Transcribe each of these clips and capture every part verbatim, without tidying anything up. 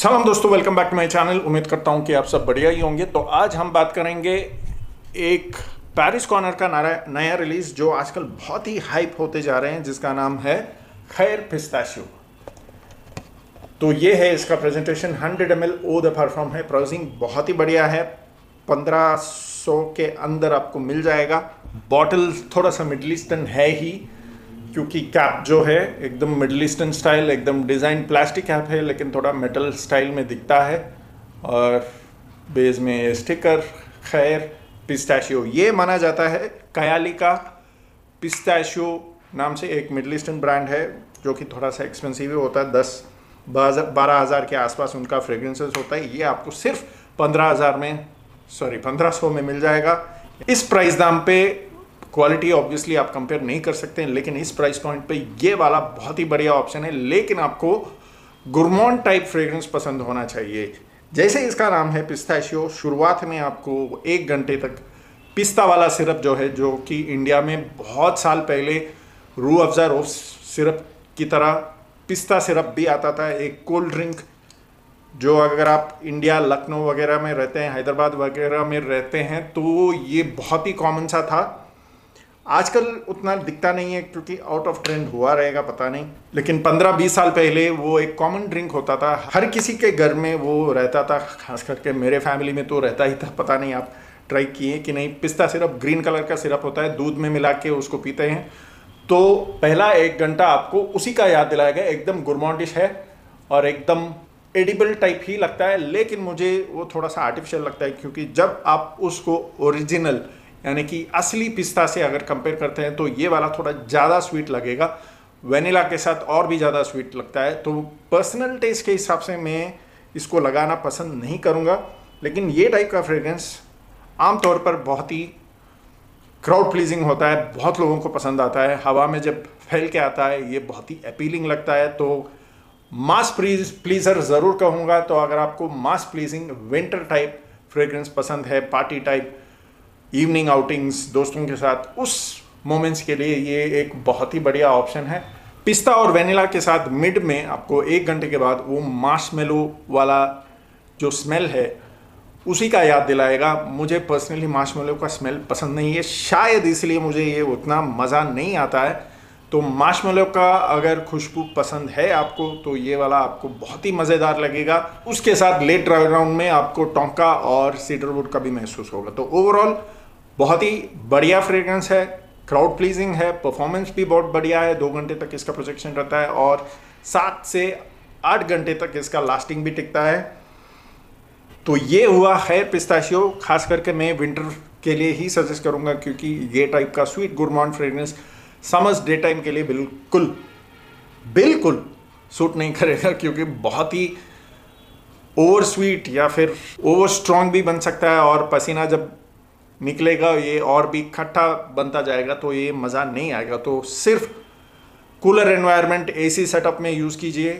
सलाम दोस्तों, welcome back to my channel. उम्मीद करता हूं कि आप सब बढ़िया ही होंगे। तो आज हम बात करेंगे एक पेरिस कॉर्नर का नया रिलीज़ जो आजकल बहुत ही हाइप होते जा रहे हैं, जिसका नाम है खैर पिस्ताशियो। तो ये है इसका presentation. Hundred M L eau de perfume है। प्राइसिंग बहुत ही बढ़िया है, पंद्रह सौ के अंदर आपको मिल जाएगा। बॉटल थोड़ा सा मिडल ईस्टर्न है ही, क्योंकि कैप जो है एकदम मिडल ईस्टर्न स्टाइल, एकदम डिज़ाइन प्लास्टिक कैप है लेकिन थोड़ा मेटल स्टाइल में दिखता है। और बेस में स्टिकर खैर पिस्ताशियो। ये माना जाता है कयाली का पिस्ताशियो नाम से एक मिडल ईस्टर्न ब्रांड है, जो कि थोड़ा सा एक्सपेंसिव होता है। दस बारह हज़ार के आसपास उनका फ्रेग्रेंसेस होता है। ये आपको सिर्फ पंद्रह हज़ार में सॉरी पंद्रह सौ में मिल जाएगा। इस प्राइस दाम पे क्वालिटी ऑब्वियसली आप कंपेयर नहीं कर सकते हैं, लेकिन इस प्राइस पॉइंट पे ये वाला बहुत ही बढ़िया ऑप्शन है। लेकिन आपको गुरमॉन्ड टाइप फ्रेग्रेंस पसंद होना चाहिए। जैसे इसका नाम है पिस्ताशियो, शुरुआत में आपको एक घंटे तक पिस्ता वाला सिरप जो है, जो कि इंडिया में बहुत साल पहले रूह अफ़ज़ा रोज़ सिरप की तरह पिस्ता सिरप भी आता था, एक कोल्ड ड्रिंक जो अगर आप इंडिया लखनऊ वगैरह में रहते हैं, हैदराबाद वगैरह में रहते हैं, तो ये बहुत ही कॉमन सा था। आजकल उतना दिखता नहीं है क्योंकि आउट ऑफ ट्रेंड हुआ रहेगा, पता नहीं, लेकिन पंद्रह बीस साल पहले वो एक कॉमन ड्रिंक होता था। हर किसी के घर में वो रहता था, खास करके मेरे फैमिली में तो रहता ही था। पता नहीं आप ट्राई किए कि नहीं। पिस्ता सिरप ग्रीन कलर का सिरप होता है, दूध में मिला के उसको पीते हैं। तो पहला एक घंटा आपको उसी का याद दिलाएगा। एकदम गुरमॉन्डिश है और एकदम एडिबल टाइप ही लगता है, लेकिन मुझे वो थोड़ा सा आर्टिफिशियल लगता है, क्योंकि जब आप उसको ओरिजिनल यानी कि असली पिस्ता से अगर कंपेयर करते हैं तो ये वाला थोड़ा ज़्यादा स्वीट लगेगा। वेनिला के साथ और भी ज़्यादा स्वीट लगता है। तो पर्सनल टेस्ट के हिसाब से मैं इसको लगाना पसंद नहीं करूँगा, लेकिन ये टाइप का फ्रेग्रेंस आमतौर पर बहुत ही क्राउड प्लीजिंग होता है, बहुत लोगों को पसंद आता है। हवा में जब फैल के आता है ये बहुत ही अपीलिंग लगता है। तो मास प्लीज़र ज़रूर कहूँगा। तो अगर आपको mass pleasing winter type fragrance पसंद है, पार्टी टाइप, इवनिंग आउटिंग्स दोस्तों के साथ, उस मोमेंट्स के लिए ये एक बहुत ही बढ़िया ऑप्शन है। पिस्ता और वेनिला के साथ मिड में आपको एक घंटे के बाद वो मार्शमेलो वाला जो स्मेल है उसी का याद दिलाएगा। मुझे पर्सनली मार्शमेलो का स्मेल पसंद नहीं है, शायद इसलिए मुझे ये उतना मज़ा नहीं आता है। तो मार्शमेलो का अगर खुशबू पसंद है आपको तो ये वाला आपको बहुत ही मज़ेदार लगेगा। उसके साथ लेट राउंड में आपको टोंका और सीडरवुड का भी महसूस होगा। तो ओवरऑल बहुत ही बढ़िया फ्रेग्रेंस है, क्राउड प्लीजिंग है, परफॉर्मेंस भी बहुत बढ़िया है। दो घंटे तक इसका प्रोजेक्शन रहता है और सात से आठ घंटे तक इसका लास्टिंग भी टिकता है। तो ये हुआ है पिस्ताशियो। खास करके मैं विंटर के लिए ही सजेस्ट करूँगा, क्योंकि ये टाइप का sweet gourmand fragrance summers day time के लिए बिल्कुल बिल्कुल सूट नहीं करेगा, क्योंकि बहुत ही ओवर स्वीट या फिर ओवर स्ट्रॉन्ग भी बन सकता है। और पसीना जब निकलेगा ये और भी खट्टा बनता जाएगा, तो ये मज़ा नहीं आएगा। तो सिर्फ कूलर एनवायरनमेंट, एसी सेटअप में यूज़ कीजिए,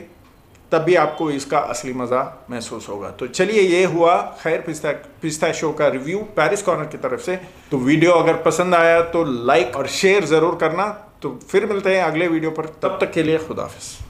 तभी आपको इसका असली मज़ा महसूस होगा। तो चलिए, ये हुआ खैर पिस्ता पिस्ताशियो का रिव्यू पेरिस कॉर्नर की तरफ से। तो वीडियो अगर पसंद आया तो लाइक और शेयर ज़रूर करना। तो फिर मिलते हैं अगले वीडियो पर, तब तक के लिए खुदा हाफिज़।